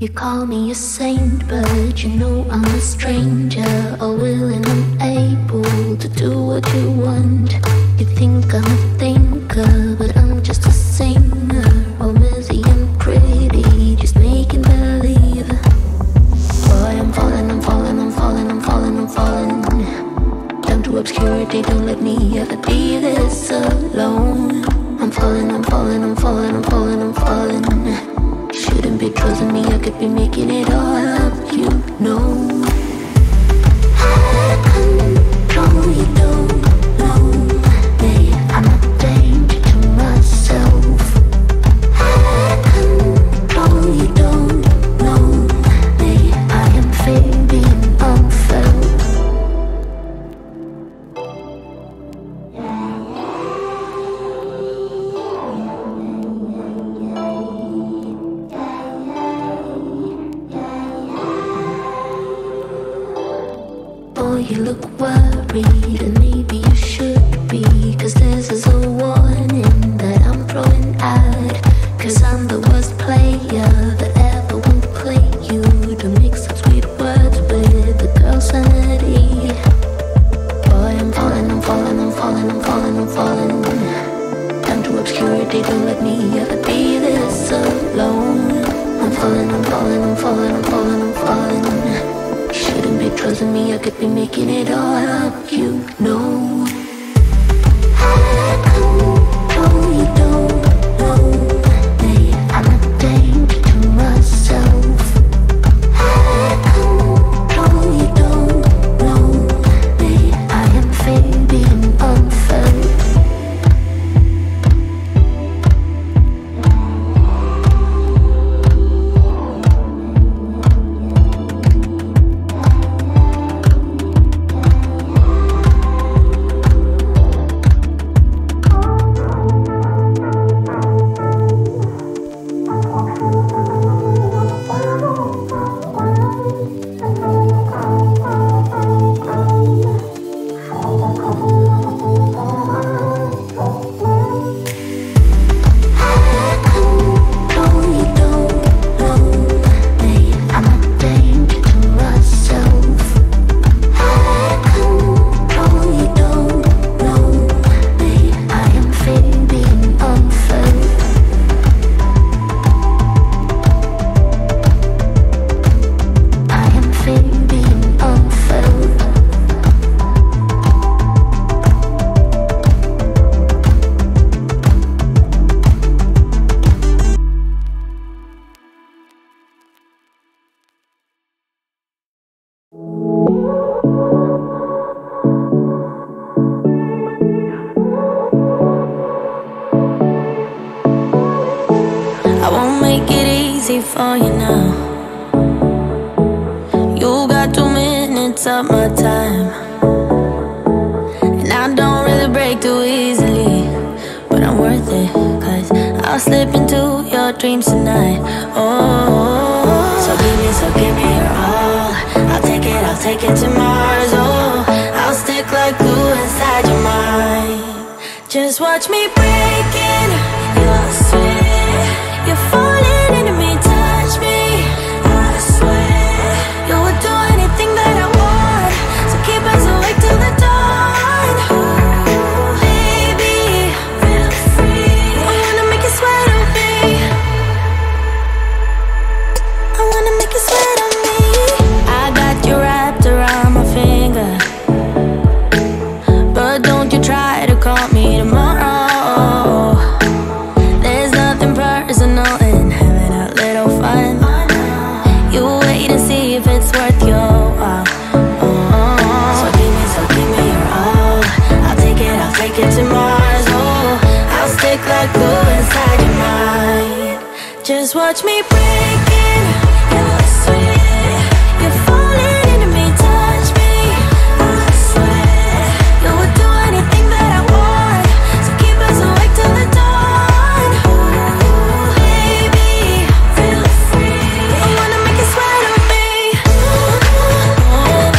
You call me a saint, but you know I'm a stranger, all willing and able to do what you want. You think I'm a thinker, but I'm just a singer, all busy and pretty, just making believe. Boy, I'm falling, I'm falling, I'm falling, I'm falling, I'm falling down to obscurity, don't let me ever be this alone. I'm falling, I'm falling, I'm falling, I'm falling, I'm falling. Shouldn't be trusting me, I could be making it all up, you know. I control, you don't know me, I'm a danger to myself. I control, you don't know me, I am fading for you now. You got 2 minutes of my time, and I don't really break too easily, but I'm worth it, cause I'll slip into your dreams tonight. Oh, so give me your all. I'll take it to Mars. Oh, I'll stick like glue inside your mind. Just watch me breaking your sweat. You're falling into me. Just watch me break in your sweat. You're falling into me, touch me, I swear. You would do anything that I want, so keep us awake till the dawn. Ooh, baby, feel free. I wanna make you sweat on me. I wanna make you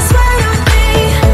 sweat on me. Oh,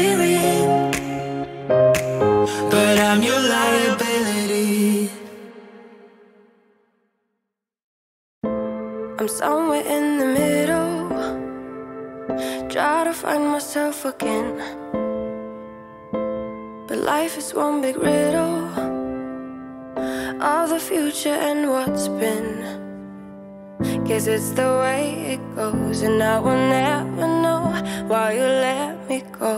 we're in, but I'm your liability. I'm somewhere in the middle, try to find myself again, but life is one big riddle of the future and what's been. Guess it's the way it goes, and I will never know why you let me go.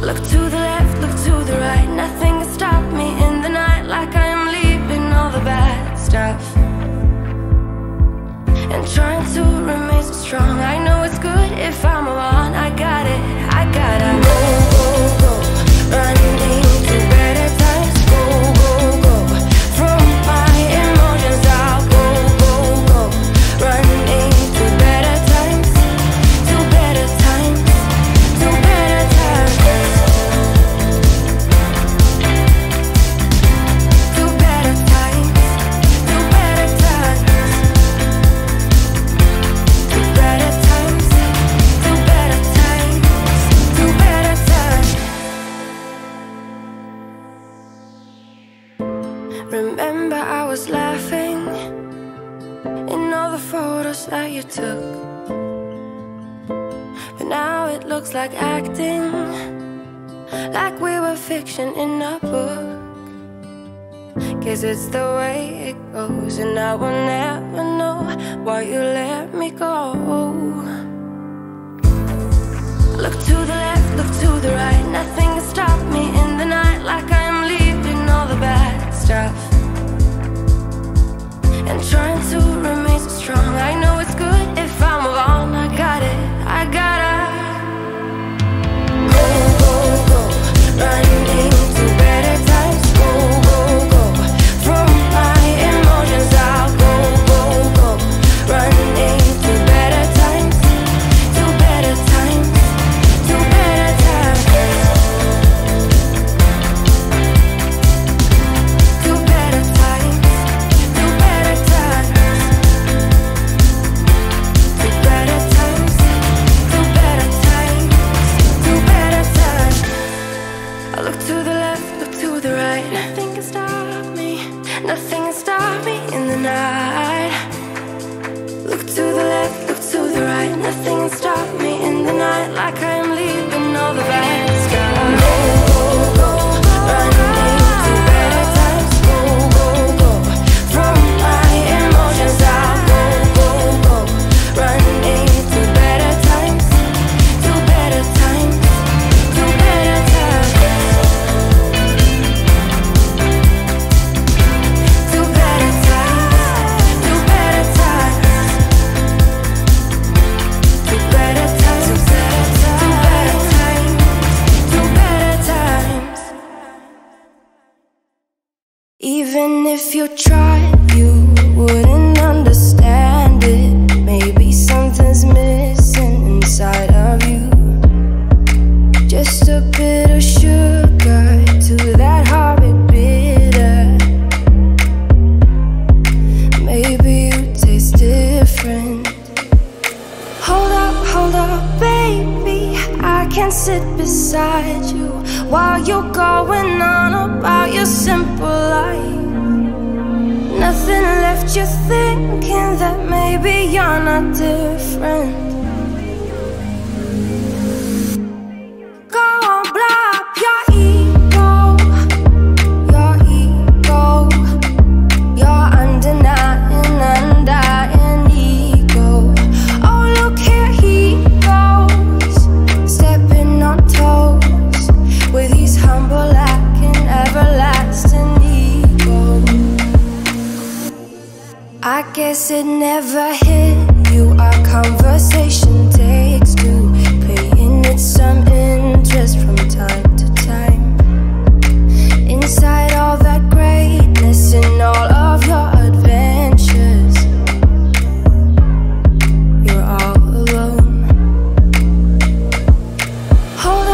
I look to the left, look to the right, nothing can stop me in the night, like I am leaving all the bad stuff and trying to remain so strong. I know it's good if I'm alone. I got it, I gotta go, go, go, running to better times. Go, go, go, from my emotions I'll go, go, go, running to better times, to better times, to better times, to better times, to better times, to better times, to better times. Remember I was laughing in all the photos that you took, but now it looks like acting, like we were fiction in a book. Guess it's the way it goes, and I will never know why you let me go. Look to the left, look to the right, nothing can stop me in the night, like I am leaving all the bad stuff and trying to remain so strong. I know it's good if I'm alone. I got it, I gotta go, go, go, running to better times. Go, go, go, from my emotions I'll go, go, go, running to better times, to better times, to better times, to better times, to better times, to better times, to better times, to better times. I look to the left, look to the right, nothing can stop me, nothing can stop me in the night. Look to the left, look to the right, nothing can stop me in the night, like I am leaving all the bad stuff. Go, go, go, running to better times. Go, go, go, from my emotions I'll go, go, go, running to better times, to better times, to better times, to better times, to better times, to better times, to better times, to better times. Even if you tried, you wouldn't understand it. Maybe something's missing inside of you. Just a bit of sugar to that horrid bitter. Maybe you taste different. Hold up, baby. I can't sit beside you while you're going on about your simple life. Nothing left you thinking that maybe you're not different. Go on, blow up your ego, your ego, your undenying, undying ego. Oh, look here he goes, stepping on toes with his humble, lacking, everlasting ego. I guess it never hit you. Our conversation takes two, paying it some interest from time to time. Inside all that greatness and all of your adventures, you're all alone. Hold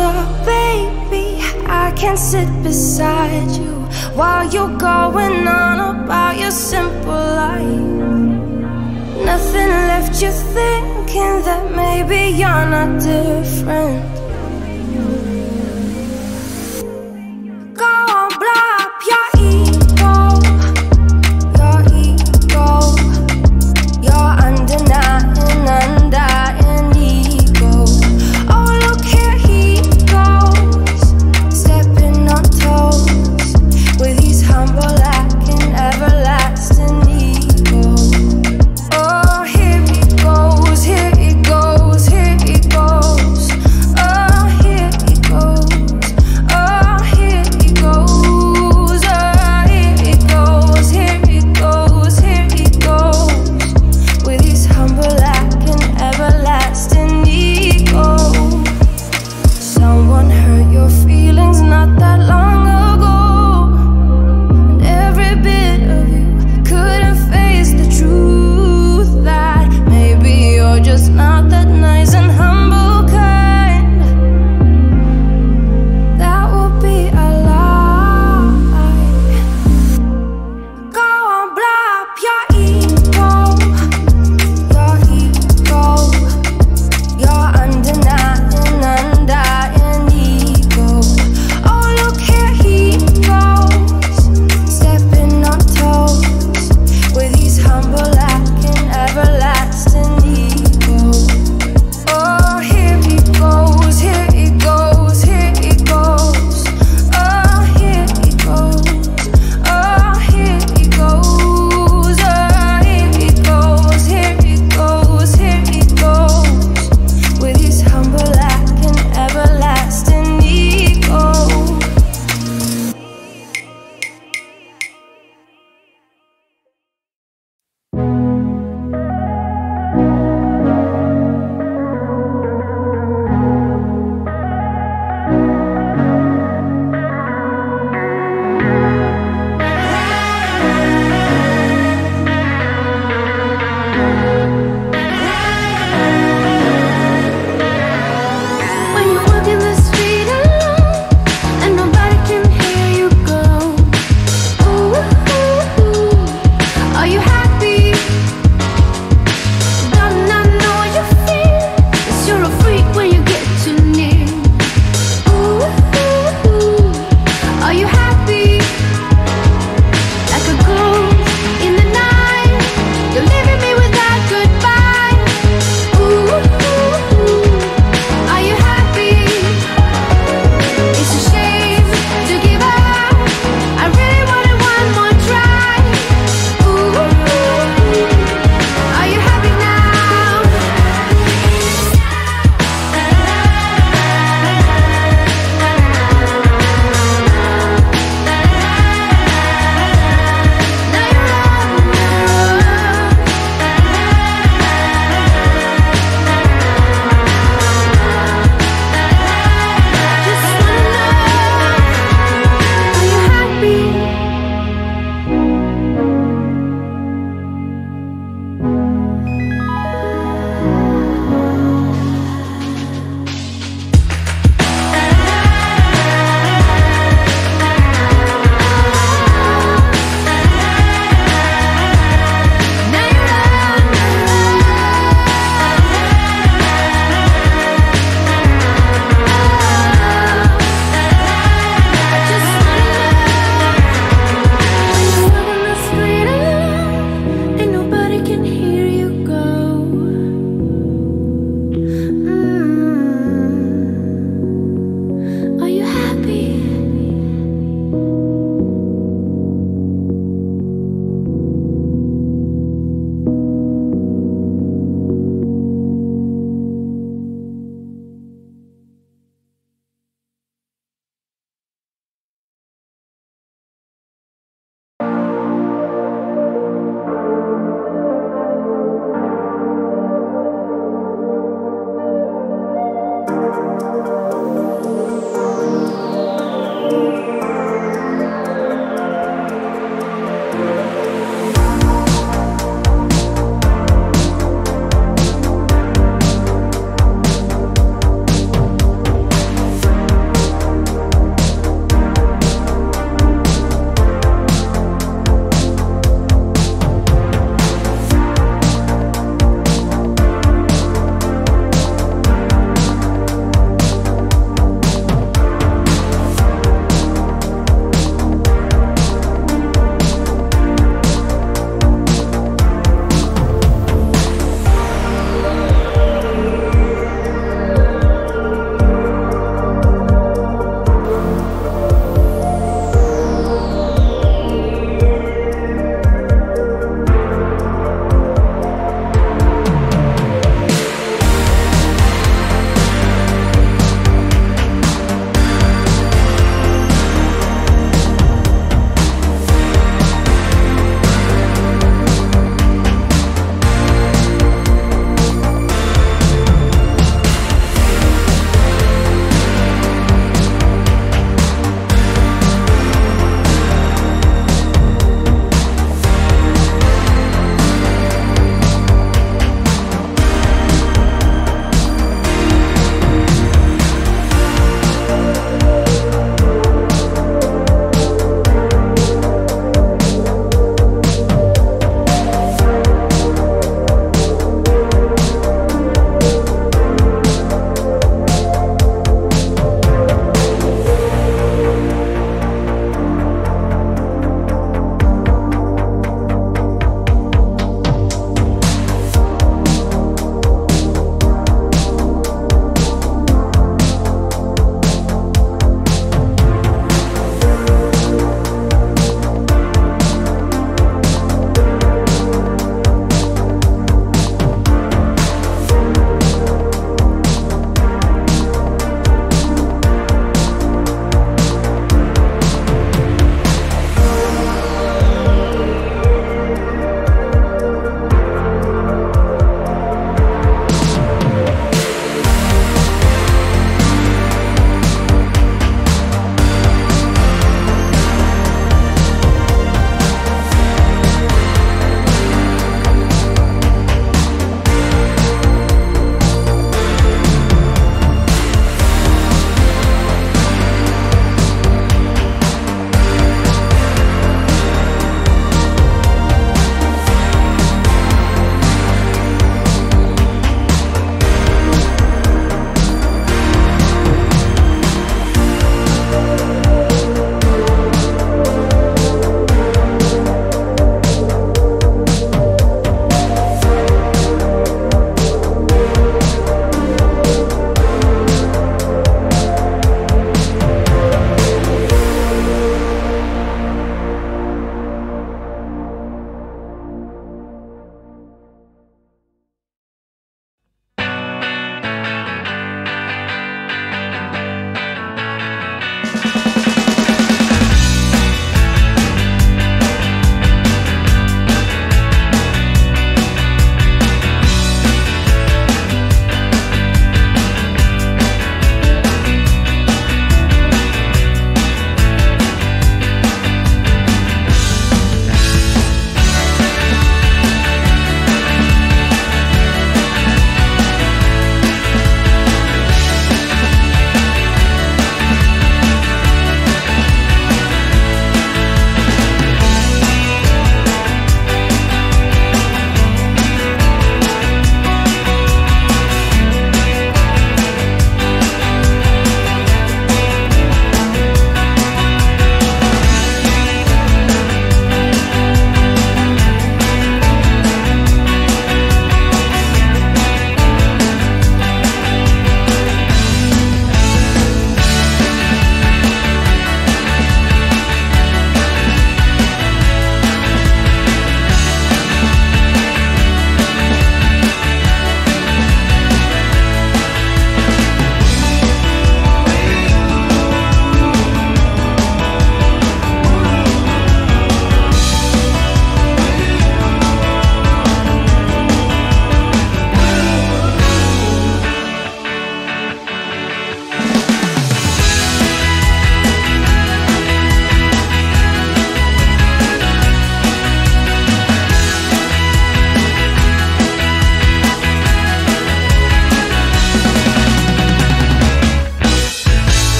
up, baby. I can't sit beside you while you're going on about your simple life. Nothing left you think thinking that maybe you're not different.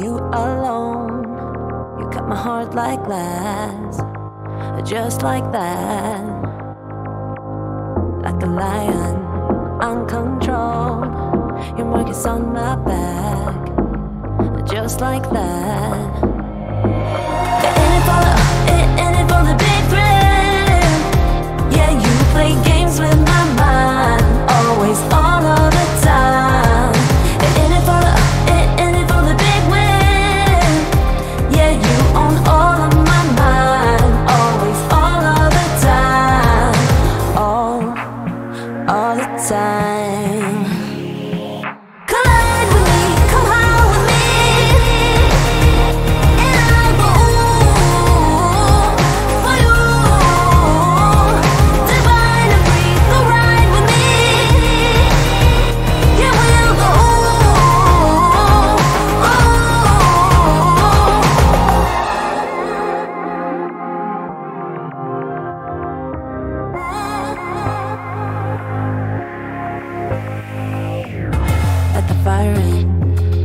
you alone. You cut my heart like glass, just like that. Like a lion, uncontrolled. Your mark is on my back, just like that.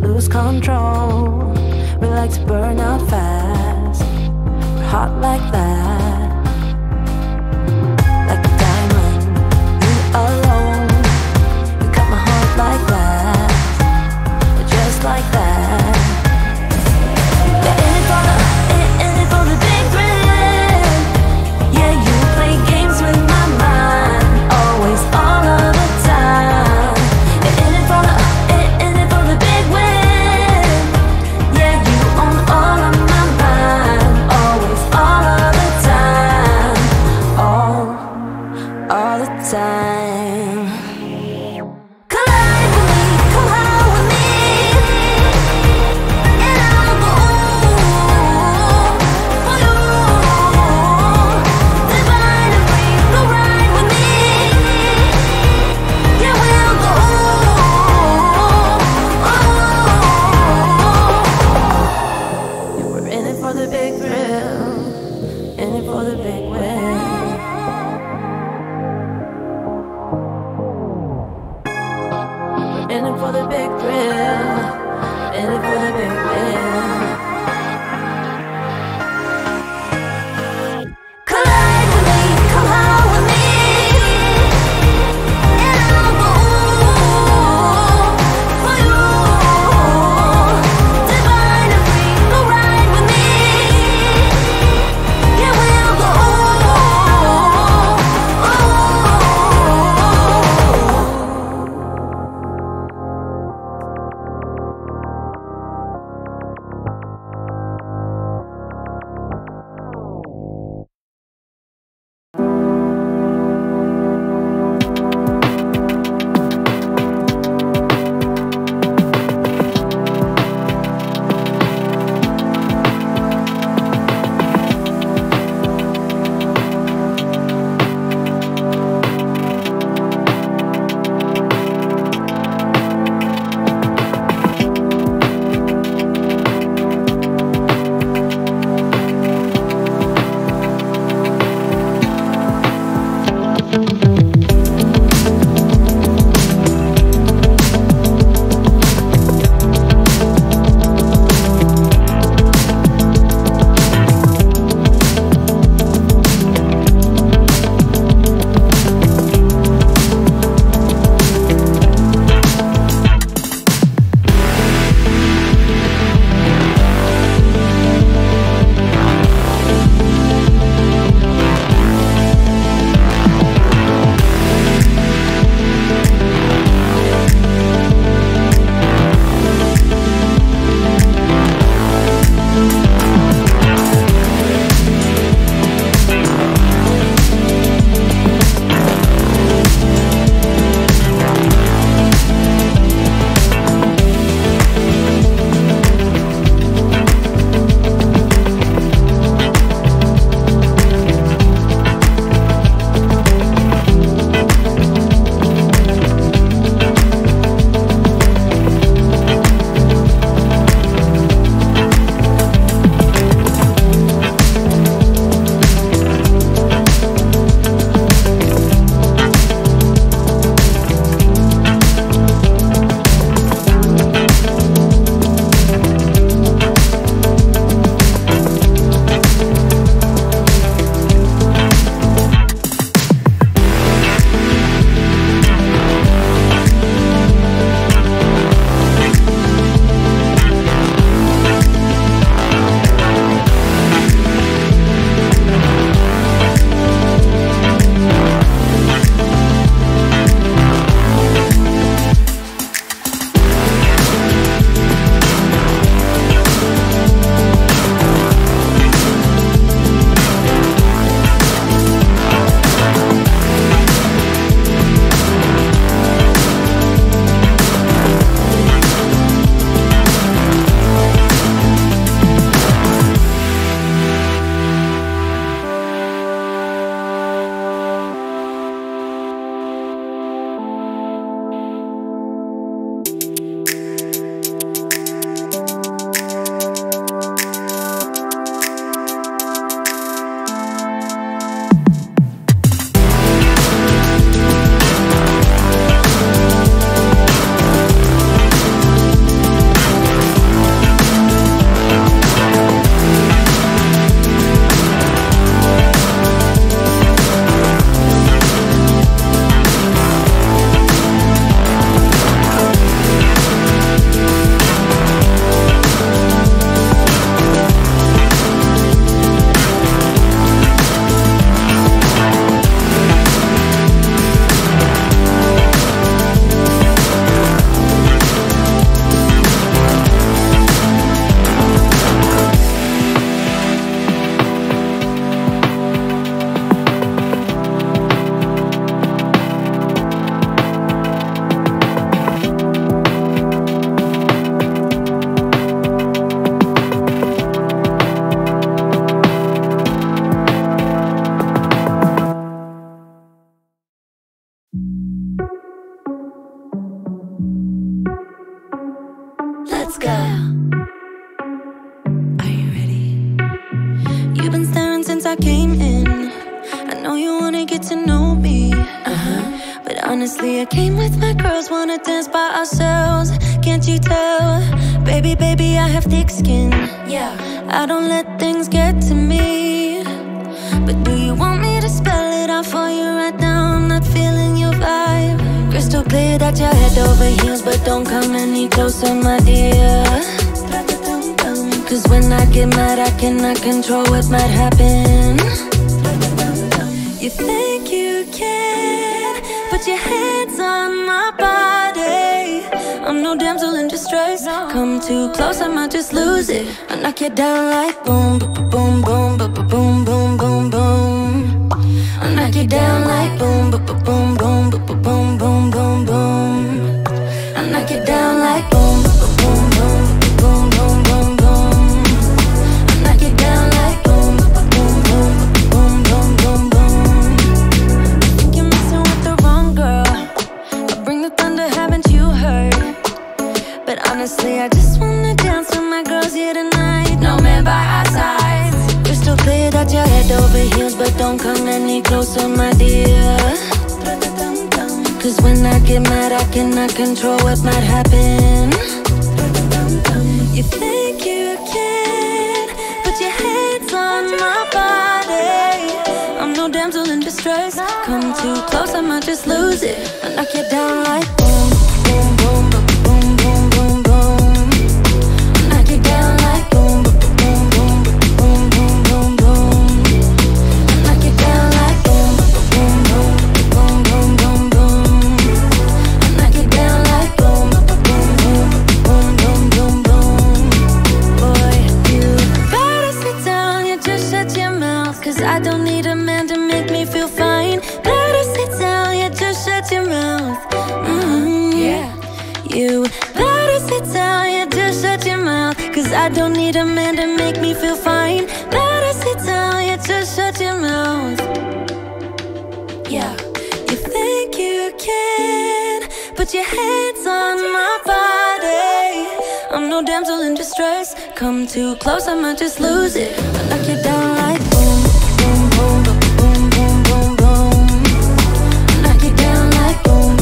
Lose control. We like to burn out fast. We're hot like that. Like a diamond, you alone. You cut my heart like that, just like that. You're in it for the, in it for the big thrill. Yeah, you play games with my mind, always all of the time. You're in it for the, yeah, you own all of my mind, always all of the time. I came in. I know you wanna get to know me, but honestly, I came with my girls, wanna dance by ourselves. Can't you tell? Baby, baby, I have thick skin. Yeah, I don't let things get to me. But do you want me to spell it out for you right now? I'm not feeling your vibe. Crystal clear that you're head over heels, but don't come any closer, my dear. Cause when I get mad, I cannot control what might happen. You think you can put your hands on my body. I'm no damsel in distress. Come too close, I might just lose it. I'll knock you down like boom, boom, boom, boom, boom, boom, boom, boom. I'll knock you down like boom, boom, boom, boom, boom, boom, boom, boom. I'll knock you down like boom, boom, boom, boom, boom, boom. Honestly, I just wanna dance with my girls here tonight. No man by our sides. Crystal clear that you're head over heels, but don't come any closer, my dear. Cause when I get mad, I cannot control what might happen. You think you can put your hands on my body. I'm no damsel in distress. Come too close, I might just lose it. I'll knock you down like boom, boom, boom, boom. I don't need a man to make me feel fine. Better sit down, yeah, just shut your mouth. Yeah, you think you can put your hands on my body. I'm no damsel in distress. Come too close, I might just lose it. I'll knock you down like boom, boom, boom, boom, boom, boom, boom, boom. I'll knock you down like boom.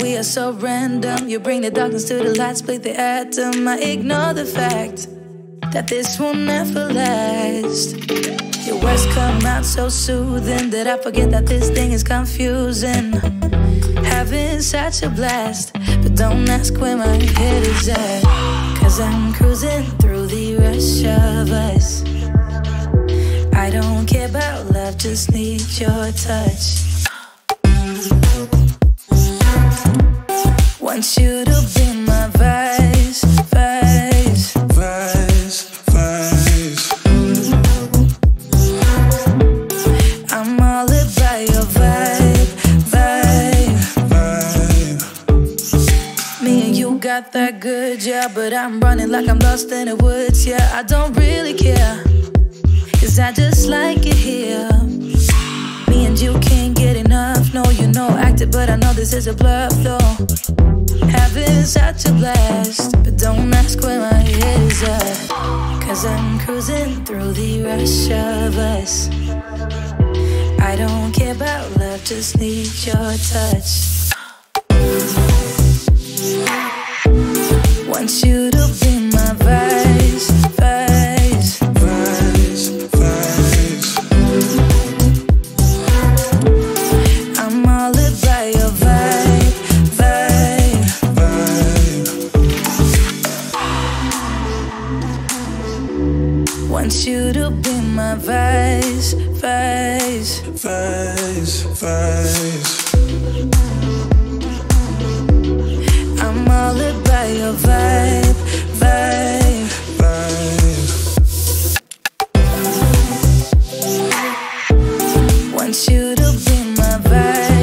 We are so random. You bring the darkness to the light, split the atom. I ignore the fact that this will never last. Your words come out so soothing that I forget that this thing is confusing. Having such a blast, but don't ask where my head is at. Cause I'm cruising through the rush of us. I don't care about love, just need your touch. Want you to be my vice, vice, vice, vice. I'm all about your vibe, vibe, vibe. Me and you got that good, yeah, but I'm running like I'm lost in the woods, yeah. I don't really care, cause I just like it here. Me and you can't get enough, no, you know, acted, but I know this is a bluff, though. Having such a blast, but don't ask where my head is at. Cause I'm cruising through the rush of us. I don't care about love, just need your touch. Want you to be my vice, vice, vice, vice. I'm all about your vibe. Want you to be my vice, vice, vice, vice. I'm all about your vibe, vibe, vibe. Want you to be my vibe.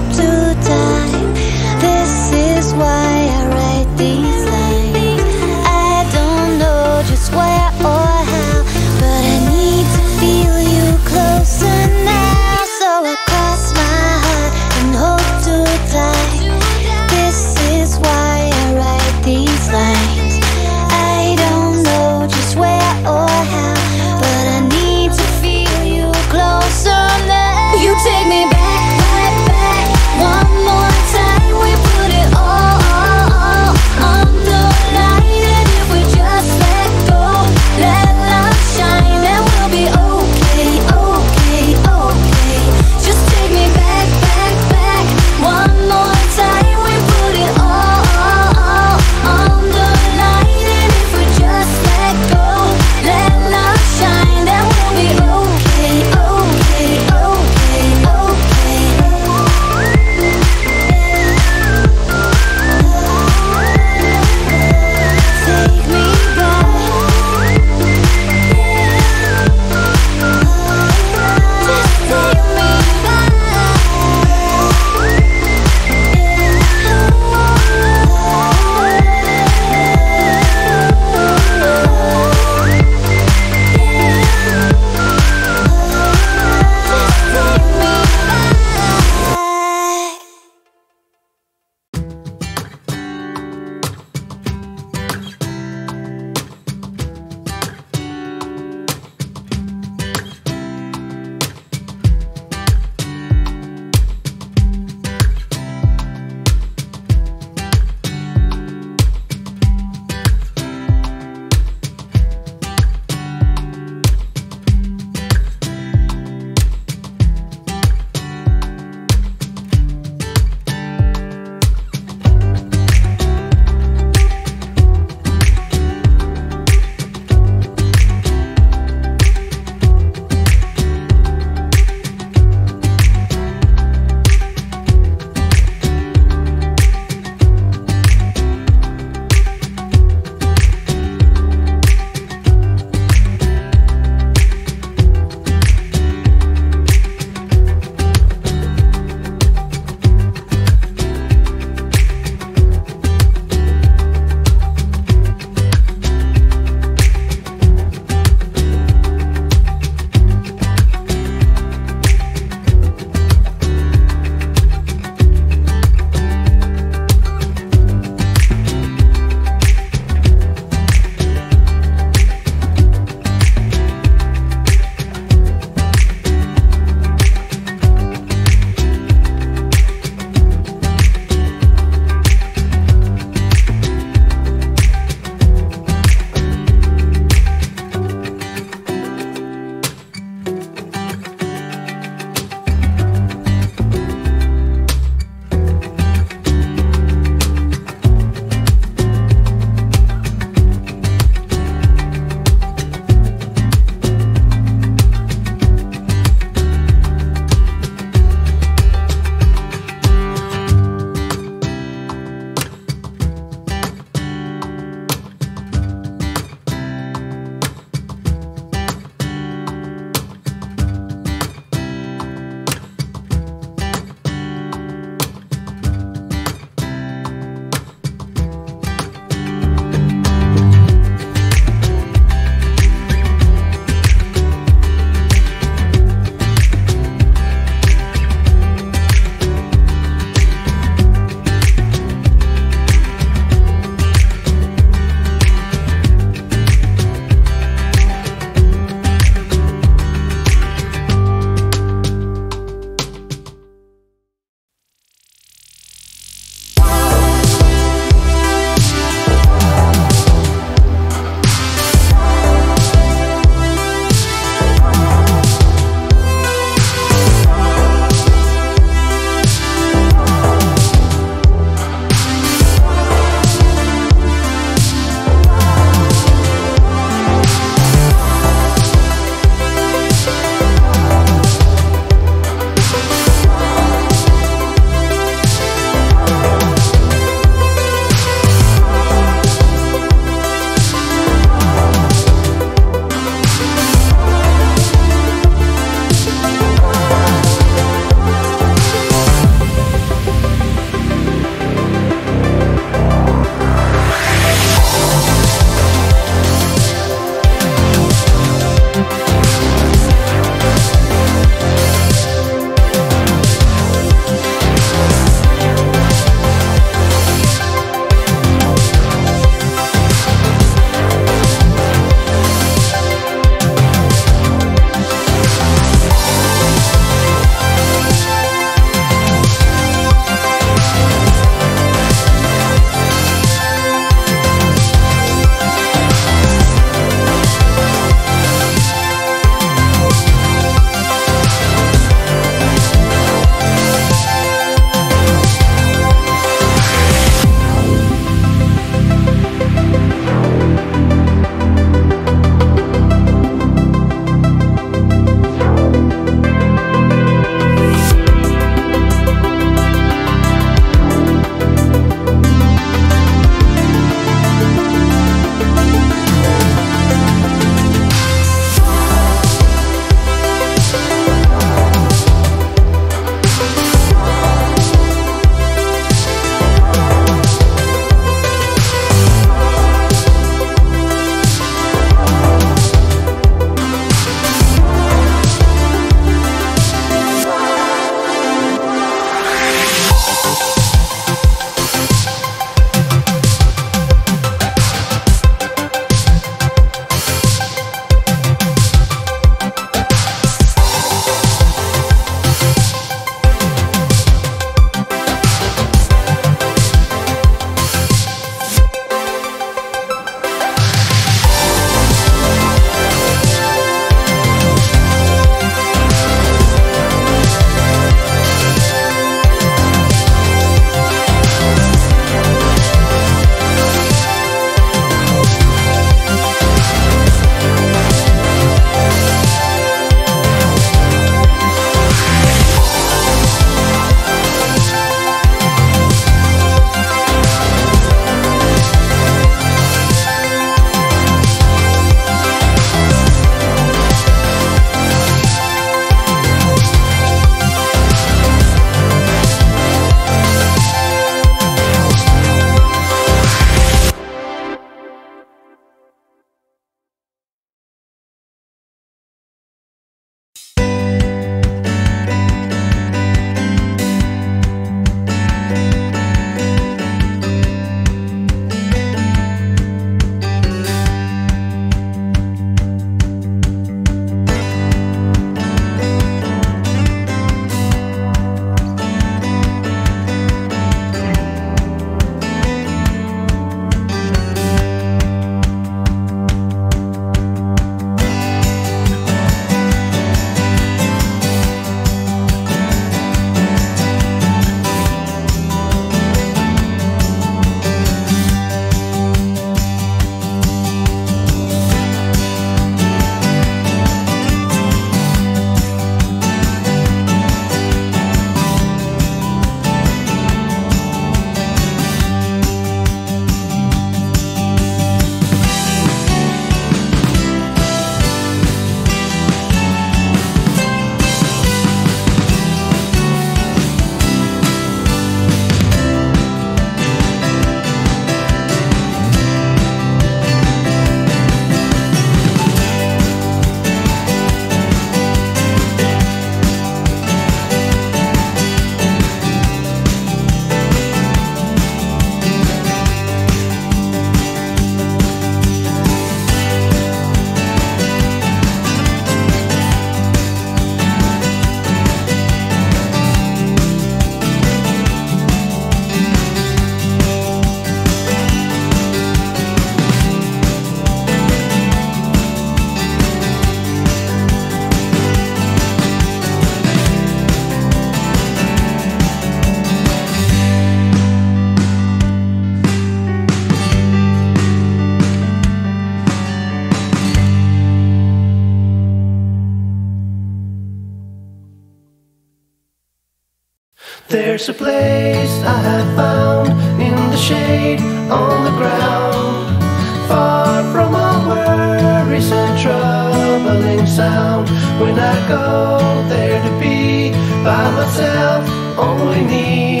There's a place I have found in the shade on the ground, far from all worries and troubling sound. When I go there to be by myself, only me.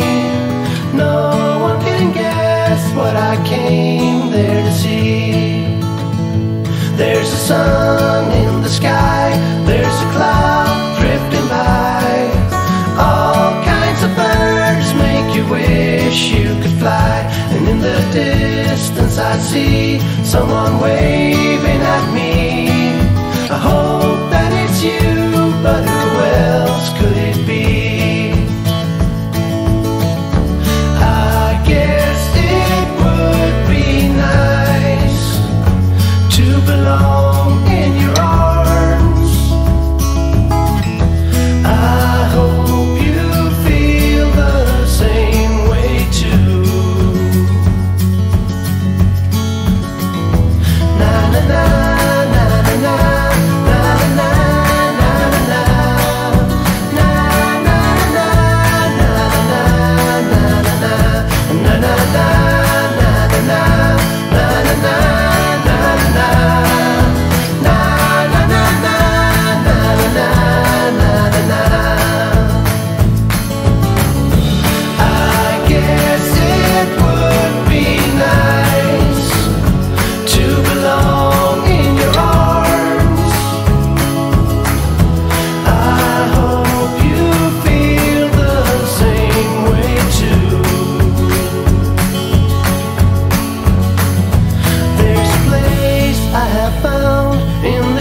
No one can guess what I came there to see. There's a sun in the sky, there's a cloud drifting by. Wish you could fly, and in the distance I see someone waving at me. I hope that it's you, but who else could it be? I guess it would be nice to belong in your arms. I hope you feel the same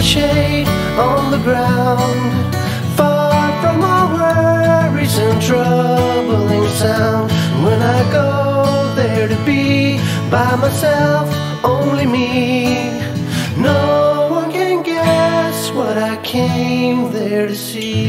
shade on the ground, far from all worries and troubling sound. When I go there to be by myself, only me. No one can guess what I came there to see.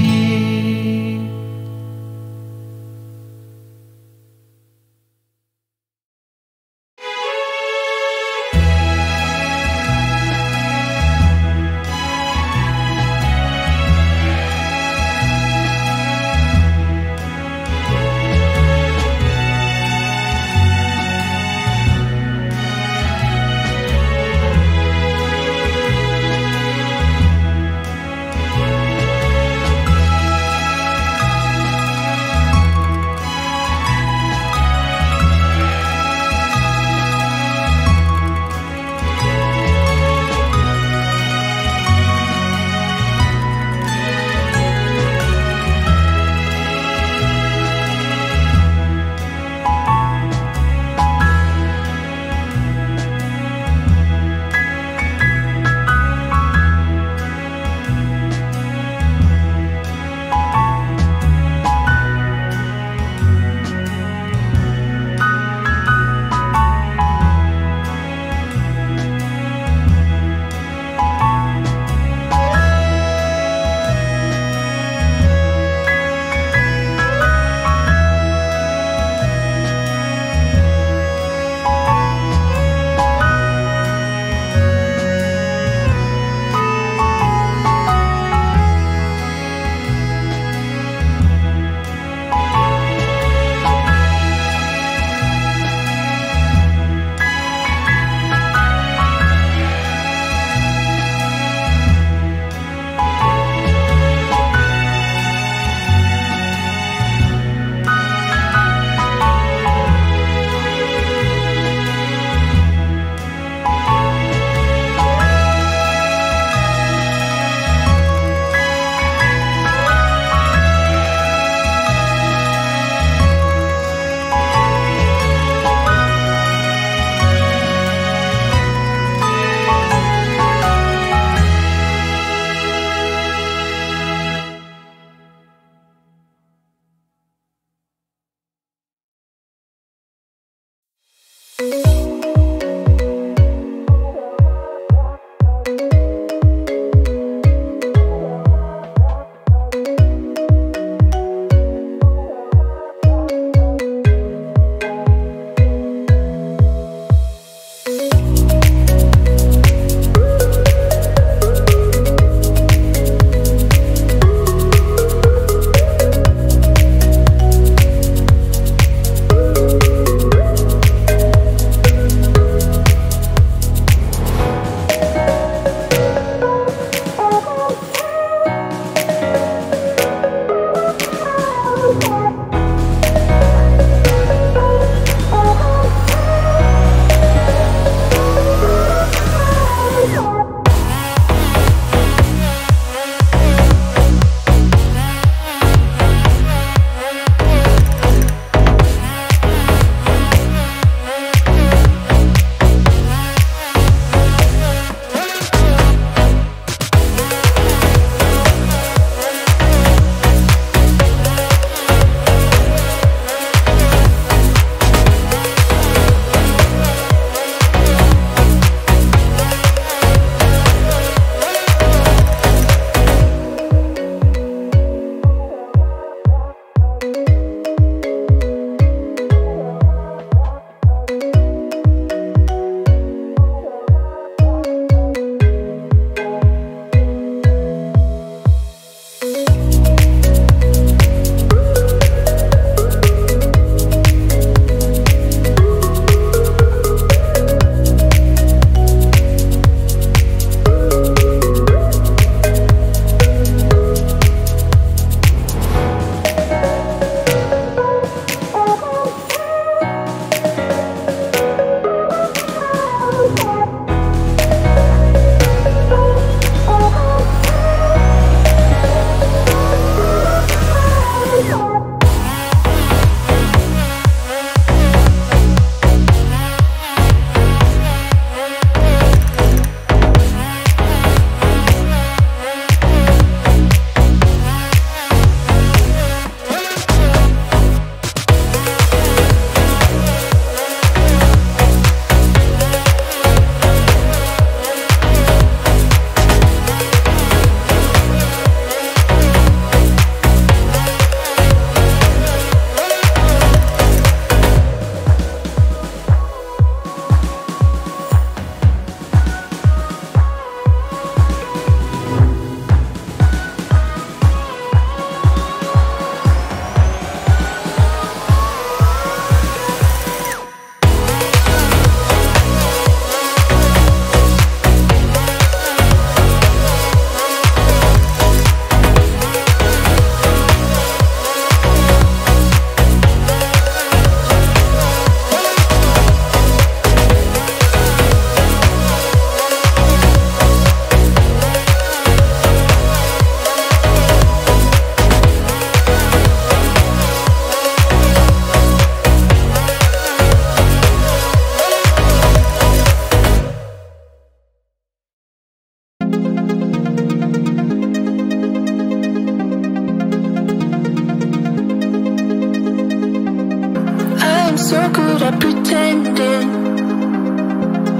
good at pretending.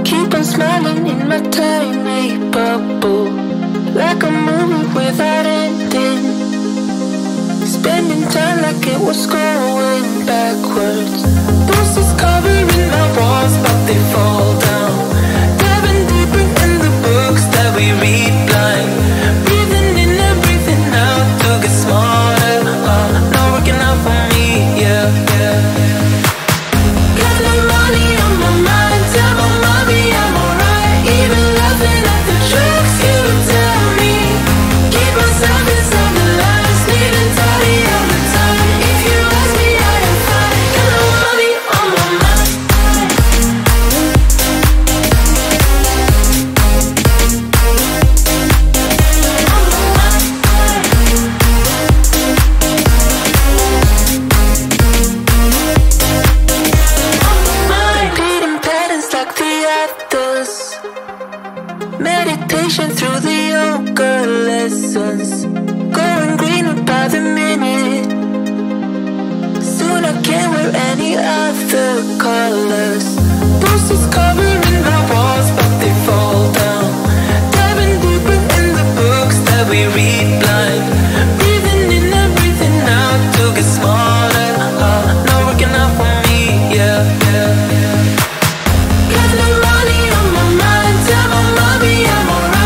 Keep on smiling in my tiny bubble, like a movie without ending. Spending time like it was going backwards. This is covering my walls, but they fall down. Diving deeper in the books that we read blind. Breathing in and breathing out to get smarter. Not working out for me, yeah, yeah. Through the yoga lessons, going greener by the minute. Soon I can't wear any other colors. Bruises covering my walls, but they fall down. Diving deeper in the books that we read blind. Breathing in and breathing out to get smarter. Not working out for me, yeah, yeah, yeah. Got no money on my mind, tell my mommy I'm alright.